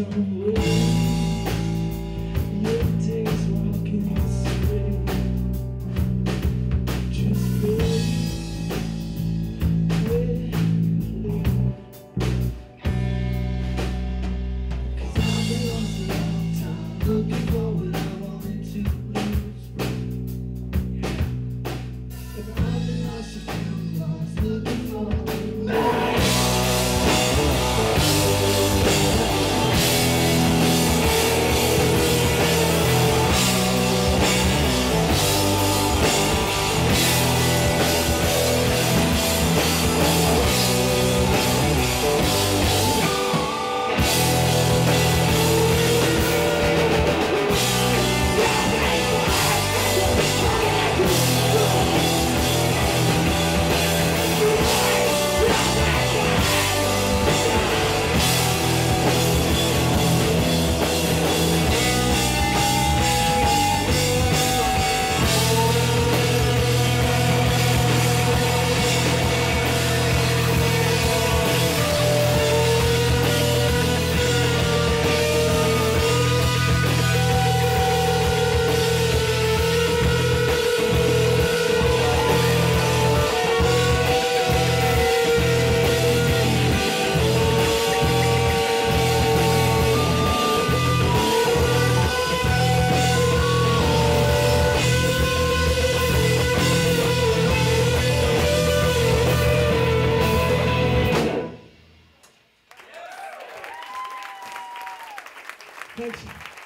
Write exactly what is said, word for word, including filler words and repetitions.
is on the way. Thank you.